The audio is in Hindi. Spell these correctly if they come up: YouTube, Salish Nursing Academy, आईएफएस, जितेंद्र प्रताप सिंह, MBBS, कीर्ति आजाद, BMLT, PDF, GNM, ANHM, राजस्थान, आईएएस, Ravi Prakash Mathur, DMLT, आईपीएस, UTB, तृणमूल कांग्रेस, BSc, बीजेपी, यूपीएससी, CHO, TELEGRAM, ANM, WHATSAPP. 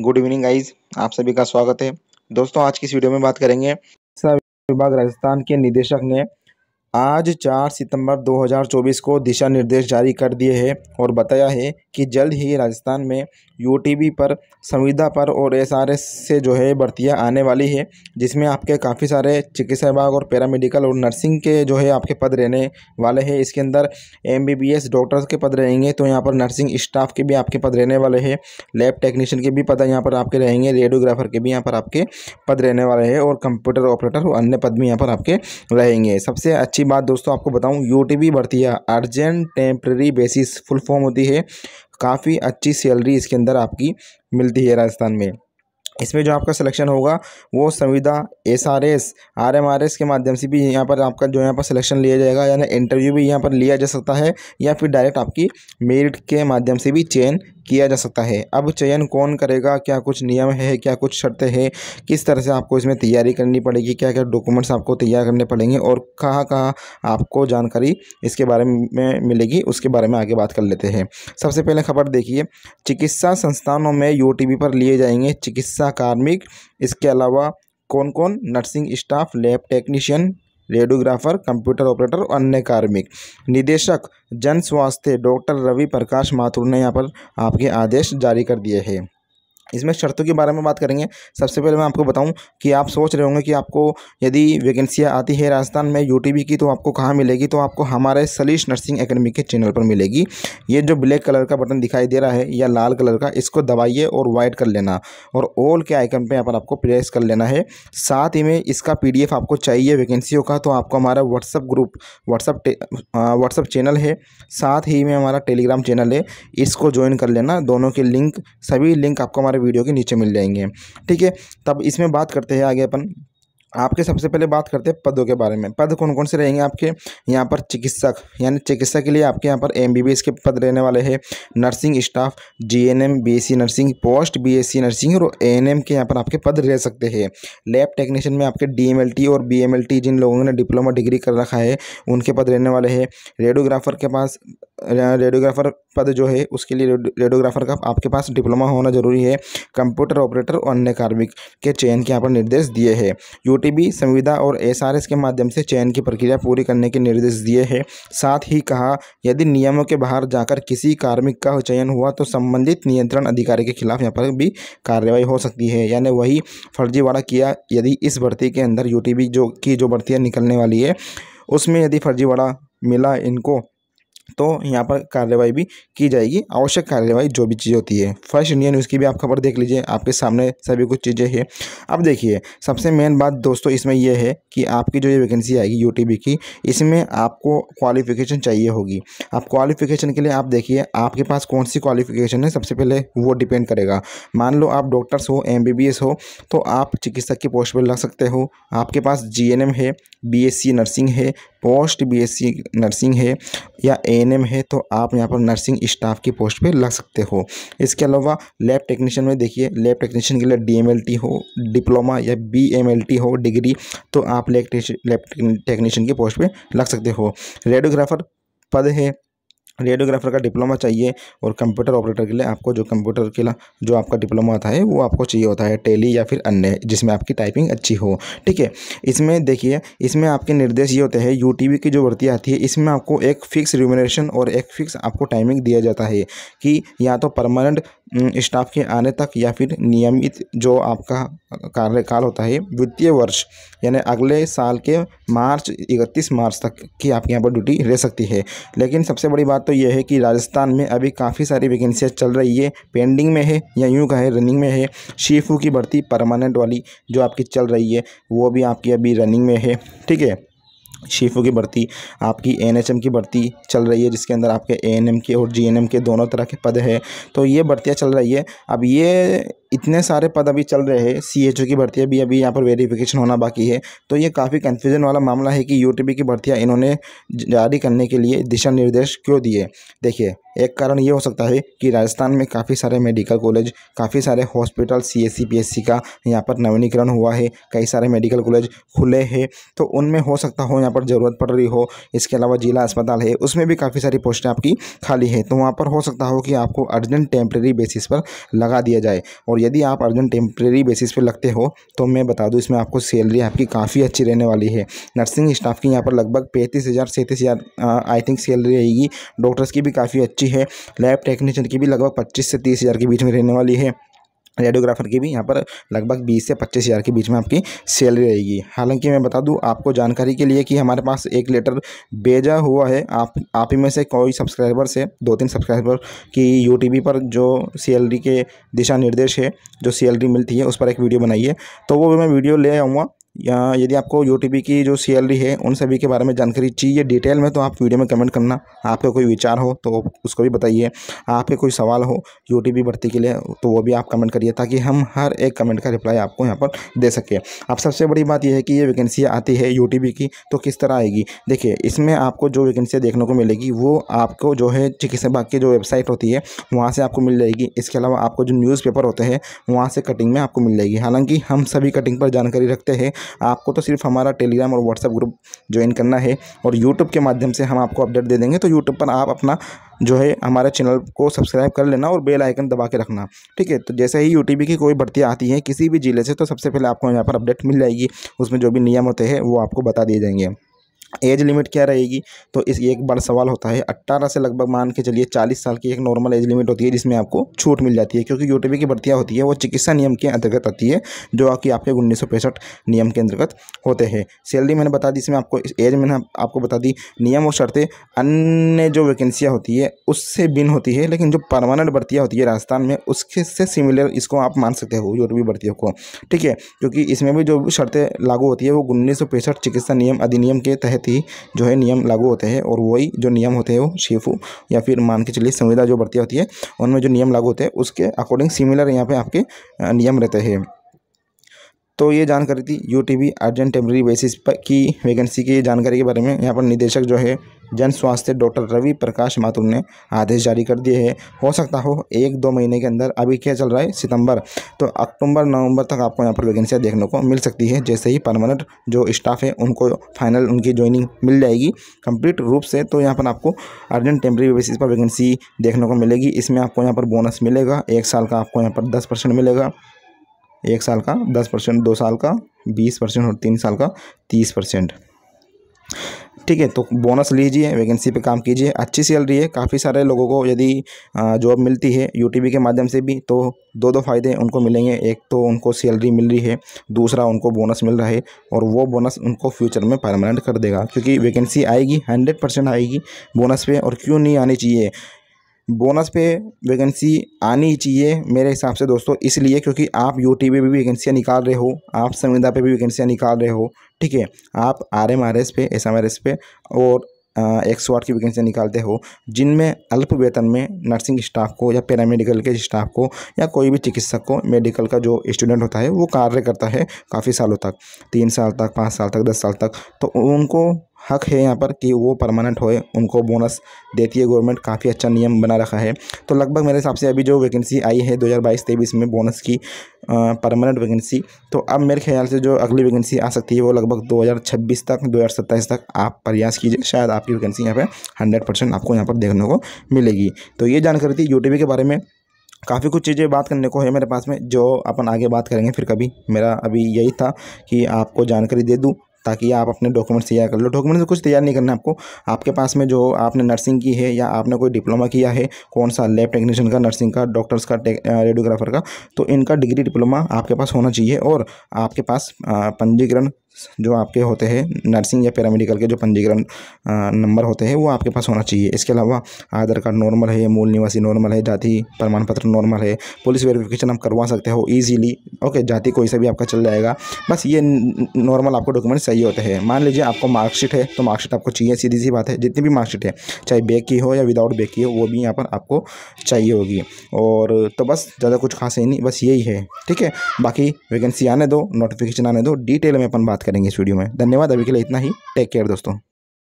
गुड इवनिंग गाइज, आप सभी का स्वागत है। दोस्तों आज की इस वीडियो में बात करेंगे शिक्षा विभाग राजस्थान के निदेशक ने आज 4 सितंबर 2024 को दिशा निर्देश जारी कर दिए हैं और बताया है कि जल्द ही राजस्थान में यूटीबी पर, संविदा पर और एसआरएस से जो है भर्तियाँ आने वाली है, जिसमें आपके काफ़ी सारे चिकित्सा विभाग और पैरामेडिकल और नर्सिंग के जो है आपके पद रहने वाले हैं। इसके अंदर एमबीबीएस डॉक्टर्स के पद रहेंगे, तो यहाँ पर नर्सिंग स्टाफ के भी आपके पद रहने वाले हैं, लैब टेक्नीशियन के भी पद यहाँ पर आपके रहेंगे, रेडियोग्राफर के भी यहाँ पर आपके पद रहने वाले हैं और कंप्यूटर ऑपरेटर और अन्य पद भी यहाँ पर आपके रहेंगे। सबसे अच्छी बात दोस्तों आपको बताऊं, यूटीबी भर्तियां urgent temporary basis full form होती है, काफ़ी अच्छी सैलरी इसके अंदर आपकी मिलती है राजस्थान में। इसमें जो आपका सिलेक्शन होगा वो संविदा, एसआरएस, आरएमआरएस के माध्यम से भी यहाँ पर आपका जो यहाँ पर सिलेक्शन लिया जाएगा, यानी इंटरव्यू भी यहाँ पर लिया जा सकता है या फिर डायरेक्ट आपकी मेरिट के माध्यम से भी चयन किया जा सकता है। अब चयन कौन करेगा, क्या कुछ नियम है, क्या कुछ शर्तें हैं, किस तरह से आपको इसमें तैयारी करनी पड़ेगी, क्या क्या डॉक्यूमेंट्स आपको तैयार करने पड़ेंगे और कहाँ आपको जानकारी इसके बारे में मिलेगी, उसके बारे में आगे बात कर लेते हैं। सबसे पहले खबर देखिए, चिकित्सा संस्थानों में यूटीबी पर लिए जाएंगे चिकित्सा कार्मिक, इसके अलावा कौन कौन, nursing staff, lab technician, radiographer, computer operator और अन्य कार्मिक। निदेशक जन स्वास्थ्य डॉक्टर रवि प्रकाश माथुर ने यहाँ पर आपके आदेश जारी कर दिए हैं। इसमें शर्तों के बारे में बात करेंगे। सबसे पहले मैं आपको बताऊं कि आप सोच रहे होंगे कि आपको यदि वैकेंसियां आती है राजस्थान में यूटीबी की तो आपको कहाँ मिलेगी, तो आपको हमारे सलीश नर्सिंग एकेडमी के चैनल पर मिलेगी। ये जो ब्लैक कलर का बटन दिखाई दे रहा है या लाल कलर का, इसको दबाइए और वाइट कर लेना और ऑल के आइकन पर यहाँ पर आपको प्रेस कर लेना है। साथ ही में इसका PDF आपको चाहिए वैकेंसियों का, तो आपको हमारा व्हाट्सअप ग्रुप, व्हाट्सअप चैनल है, साथ ही में हमारा टेलीग्राम चैनल है, इसको ज्वाइन कर लेना। दोनों के लिंक, सभी लिंक आपको वीडियो के नीचे मिल जाएंगे, ठीक है। तब इसमें बात करते हैं आगे अपन, आपके सबसे पहले बात करते हैं पदों के बारे में। पद कौन कौन से रहेंगे आपके यहाँ पर, चिकित्सक, यानी चिकित्सा के लिए आपके यहाँ पर MBBS के पद रहने वाले हैं, nursing staff, GNM, BSc nursing post, BSc nursing और ANM के यहाँ पर आपके पद रह सकते हैं। लैब टेक्नीशियन में आपके DMLT और BMLT, जिन लोगों ने डिप्लोमा डिग्री कर रखा है उनके पद रहने वाले हैं। रेडियोग्राफर के पास, रेडियोग्राफर पद जो है उसके लिए रेडियोग्राफर का आपके पास डिप्लोमा होना जरूरी है। कंप्यूटर ऑपरेटर और अन्य कार्मिक के चयन के यहाँ पर निर्देश दिए हैं। यूटीबी, संविदा और एसआरएस के माध्यम से चयन की प्रक्रिया पूरी करने के निर्देश दिए हैं। साथ ही कहा, यदि नियमों के बाहर जाकर किसी कार्मिक का चयन हुआ तो संबंधित नियंत्रण अधिकारी के खिलाफ यहाँ पर भी कार्रवाई हो सकती है, यानी वही फर्जीवाड़ा किया। यदि इस भर्ती के अंदर यूटीबी जो भर्तियाँ निकलने वाली है उसमें यदि फर्जीवाड़ा मिला इनको, तो यहाँ पर कार्रवाई भी की जाएगी, आवश्यक कार्रवाई जो भी चीज़ होती है। फर्स्ट इंडियन न्यूज़ की भी आप खबर देख लीजिए, आपके सामने सभी कुछ चीज़ें हैं। अब देखिए सबसे मेन बात दोस्तों इसमें यह है कि आपकी जो ये वैकेंसी आएगी यूटीबी की, इसमें आपको क्वालिफिकेशन चाहिए होगी। आप क्वालिफिकेशन के लिए आप देखिए आपके पास कौन सी क्वालिफिकेशन है, सबसे पहले वो डिपेंड करेगा। मान लो आप डॉक्टर्स हो, MBBS हो, तो आप चिकित्सक की पोस्ट पर लग सकते हो। आपके पास GNM है, BSc नर्सिंग है, पोस्ट BSc नर्सिंग है या ANM है, तो आप यहाँ पर नर्सिंग स्टाफ की पोस्ट पे लग सकते हो। इसके अलावा लैब टेक्नीशियन में देखिए, लैब टेक्नीशियन के लिए DMLT हो, डिप्लोमा या BMLT हो डिग्री, तो आप लैब टेक्नीशियन की पोस्ट पे लग सकते हो। रेडियोग्राफर पद है, रेडियोग्राफर का डिप्लोमा चाहिए और कंप्यूटर ऑपरेटर के लिए आपको जो कंप्यूटर के लिए जो आपका डिप्लोमा आता है वो आपको चाहिए होता है, टेली या फिर अन्य, जिसमें आपकी टाइपिंग अच्छी हो, ठीक है। इसमें देखिए, इसमें आपके निर्देश ये होते हैं, यूटीबी की जो भर्ती आती है इसमें आपको एक फ़िक्स रिम्यूनरेशन और एक फ़िक्स आपको टाइमिंग दिया जाता है कि या तो परमानेंट स्टाफ के आने तक या फिर नियमित जो आपका कार्यकाल होता है वित्तीय वर्ष, यानी अगले साल के 31 मार्च तक की आपके यहाँ पर ड्यूटी रह सकती है। लेकिन सबसे बड़ी बात तो यह है कि राजस्थान में अभी काफ़ी सारी वैकेंसियाँ चल रही है, पेंडिंग में है या यूँ कहें रनिंग में है। शिफू की भर्ती परमानेंट वाली जो आपकी चल रही है वो भी आपकी अभी रनिंग में है, ठीक है। शिफू की भर्ती, आपकी ANHM की भर्ती चल रही है, जिसके अंदर आपके ANM के और GNM के दोनों तरह के पद है, तो ये भर्तियाँ चल रही है। अब ये इतने सारे पद अभी चल रहे हैं, CHO की भर्तियाँ भी अभी यहाँ पर वेरिफिकेशन होना बाकी है, तो ये काफ़ी कन्फ्यूजन वाला मामला है कि यूटीबी की भर्तियाँ इन्होंने जारी करने के लिए दिशा निर्देश क्यों दिए। देखिए एक कारण ये हो सकता है कि राजस्थान में काफ़ी सारे मेडिकल कॉलेज, काफ़ी सारे हॉस्पिटल CSCP का यहाँ पर नवीनीकरण हुआ है, कई सारे मेडिकल कॉलेज खुले हैं, तो उनमें हो सकता हो यहाँ पर ज़रूरत पड़ रही हो। इसके अलावा जिला अस्पताल है, उसमें भी काफ़ी सारी पोस्टें आपकी खाली है, तो वहाँ पर हो सकता हो कि आपको अर्जेंट टेम्प्रेरी बेसिस पर लगा दिया जाए। और और यदि आप अर्जेंट टेम्प्रेरी बेसिस पे लगते हो तो मैं बता दूं इसमें आपको सैलरी आपकी काफ़ी अच्छी रहने वाली है। नर्सिंग स्टाफ की यहाँ पर लगभग 35,000 से 37,000 आई थिंक सैलरी रहेगी। डॉक्टर्स की भी काफ़ी अच्छी है। लैब टेक्नीशियन की भी लगभग 25,000 से 30,000 के बीच में रहने वाली है। रेडियोग्राफर की भी यहाँ पर लगभग 20,000 से 25,000 के बीच में आपकी सैलरी रहेगी। हालांकि मैं बता दूँ आपको जानकारी के लिए कि हमारे पास एक लेटर भेजा हुआ है। आप ही में से कोई सब्सक्राइबर से 2-3 सब्सक्राइबर की यूटीबी पर जो सैलरी के दिशा निर्देश है, जो सैलरी मिलती है, उस पर एक वीडियो बनाइए तो वो भी मैं वीडियो ले आऊँगा। या यदि आपको यूटीबी की जो सैलरी है उन सभी के बारे में जानकारी चाहिए डिटेल में तो आप वीडियो में कमेंट करना। आपका कोई विचार हो तो उसको भी बताइए। आपके कोई सवाल हो यूटीबी भर्ती के लिए तो वो भी आप कमेंट करिए ताकि हम हर एक कमेंट का रिप्लाई आपको यहाँ पर दे सकें। अब सबसे बड़ी बात यह है कि ये वैकेंसियाँ आती है यूटीबी की तो किस तरह आएगी। देखिए, इसमें आपको जो वैकेंसियाँ देखने को मिलेगी वो आपको जो है चिकित्सा विभाग की जो वेबसाइट होती है वहाँ से आपको मिल जाएगी। इसके अलावा आपको जो न्यूज़पेपर होते हैं वहाँ से कटिंग में आपको मिल जाएगी। हालाँकि हम सभी कटिंग पर जानकारी रखते हैं। आपको तो सिर्फ हमारा टेलीग्राम और व्हाट्सएप ग्रुप ज्वाइन करना है और यूट्यूब के माध्यम से हम आपको अपडेट दे देंगे। तो यूट्यूब पर आप अपना जो है हमारे चैनल को सब्सक्राइब कर लेना और बेल आइकन दबा के रखना, ठीक है। तो जैसे ही यूटीबी की कोई भर्ती आती है किसी भी जिले से तो सबसे पहले आपको यहाँ पर अपडेट मिल जाएगी। उसमें जो भी नियम होते हैं वो आपको बता दिए जाएंगे। एज लिमिट क्या रहेगी तो इस एक बड़ा सवाल होता है। 18 से लगभग मान के चलिए 40 साल की एक नॉर्मल एज लिमिट होती है जिसमें आपको छूट मिल जाती है क्योंकि यूटीबी की भर्तियाँ होती है वो चिकित्सा नियम के अंतर्गत आती है जो कि आपके 1965 नियम के अंतर्गत होते हैं। सैलरी मैंने बता दी, इसमें आपको एज मैंने आपको बता दी। नियम और शर्तें अन्य जो वैकेंसियाँ होती है उससे भिन्न होती है, लेकिन जो परमानेंट भर्तियाँ होती है राजस्थान में उसके से सिमिलर इसको आप मान सकते हो यूटीबी भर्तियों को, ठीक है। क्योंकि इसमें भी जो शर्तें लागू होती है वो 1965 चिकित्सा नियम अधिनियम के तहत ही जो है नियम लागू होते हैं और वही जो नियम होते हैं वो शेफू या फिर मान के चलिए संविदा जो भर्ती होती है उनमें जो नियम लागू होते हैं उसके अकॉर्डिंग सिमिलर यहाँ पे आपके नियम रहते हैं। तो ये जानकारी थी यूटीबी अर्जेंट टेम्परेरी बेसिस पर की वैकेंसी की जानकारी के बारे में। यहाँ पर निदेशक जो है जन स्वास्थ्य डॉक्टर रवि प्रकाश माथुर ने आदेश जारी कर दिए हैं। हो सकता हो 1-2 महीने के अंदर, अभी क्या चल रहा है सितंबर, तो अक्टूबर नवंबर तक आपको यहाँ पर वैकेंसियाँ देखने को मिल सकती है। जैसे ही परमानेंट जो स्टाफ है उनको फाइनल उनकी ज्वाइनिंग मिल जाएगी कंप्लीट रूप से तो यहाँ पर आपको अर्जेंट टेम्परेरी बेसिस पर वैकेंसी देखने को मिलेगी। इसमें आपको यहाँ पर बोनस मिलेगा। 1 साल का आपको यहाँ पर 10% मिलेगा, 1 साल का 10%, 2 साल का 20% और 3 साल का 30%, ठीक है। तो बोनस लीजिए, वैकेंसी पे काम कीजिए। अच्छी सैलरी है। काफ़ी सारे लोगों को यदि जॉब मिलती है यूटीबी के माध्यम से भी तो 2-2 फ़ायदे उनको मिलेंगे। एक तो उनको सैलरी मिल रही है, दूसरा उनको बोनस मिल रहा है और वो बोनस उनको फ्यूचर में परमानेंट कर देगा क्योंकि वैकेंसी आएगी 100% आएगी बोनस पे। और क्यों नहीं आनी चाहिए बोनस पे, वैकेंसी आनी चाहिए मेरे हिसाब से दोस्तों, इसलिए क्योंकि आप यूटीबी पे भी वैकेंसियाँ निकाल रहे हो, आप संविदा पे भी वैकेंसियाँ निकाल रहे हो, ठीक है। आप आरएमआरएस पे, एसएमआरएस पे और 108 की वैकेंसियाँ निकालते हो जिनमें अल्प वेतन में नर्सिंग स्टाफ को या पैरामेडिकल के स्टाफ को या कोई भी चिकित्सक को मेडिकल का जो स्टूडेंट होता है वो कार्य करता है काफ़ी सालों तक, 3 साल तक, 5 साल तक, 10 साल तक, तो उनको हक है यहाँ पर कि वो परमानेंट होए। उनको बोनस देती है गवर्नमेंट, काफ़ी अच्छा नियम बना रखा है। तो लगभग मेरे हिसाब से अभी जो वैकेंसी आई है 2022-23 में बोनस की परमानेंट वैकेंसी, तो अब मेरे ख्याल से जो अगली वैकेंसी आ सकती है वो लगभग 2026 तक, 2027 तक आप प्रयास कीजिए, शायद आपकी वैकेंसी यहाँ पर 100% आपको यहाँ पर देखने को मिलेगी। तो ये जानकारी थी यूटीबी के बारे में। काफ़ी कुछ चीज़ें बात करने को है मेरे पास में जो अपन आगे बात करेंगे फिर कभी। मेरा अभी यही था कि आपको जानकारी दे दूँ ताकि आप अपने डॉक्यूमेंट्स तैयार कर लो। डॉक्यूमेंट्स कुछ तैयार नहीं करना आपको, आपके पास में जो आपने नर्सिंग की है या आपने कोई डिप्लोमा किया है, कौन सा लैब टेक्नीशियन का, नर्सिंग का, डॉक्टर्स का, रेडियोग्राफर का, तो इनका डिग्री डिप्लोमा आपके पास होना चाहिए। और आपके पास पंजीकरण जो आपके होते हैं नर्सिंग या पैरामेडिकल के जो पंजीकरण नंबर होते हैं वो आपके पास होना चाहिए। इसके अलावा आधार कार्ड नॉर्मल है, मूल निवासी नॉर्मल है, जाति प्रमाण पत्र नॉर्मल है, पुलिस वेरिफिकेशन आप करवा सकते हो इजीली, ओके। जाति कोई सा भी आपका चल जाएगा, बस ये नॉर्मल आपको डॉक्यूमेंट्स चाहिए होते हैं। मान लीजिए आपको मार्कशीट है तो मार्कशीट आपको चाहिए, सीधी सी बात है। जितनी भी मार्कशीट है चाहे बैक की हो या विदाउट बैक की हो वो भी यहाँ पर आपको चाहिए होगी। और तो बस ज़्यादा कुछ खास ही नहीं, बस यही है, ठीक है। बाकी वैकेंसी आने दो, नोटिफिकेशन आने दो, डिटेल में अपन बात करेंगे इस वीडियो में। धन्यवाद, अभी के लिए इतना ही। टेक केयर दोस्तों।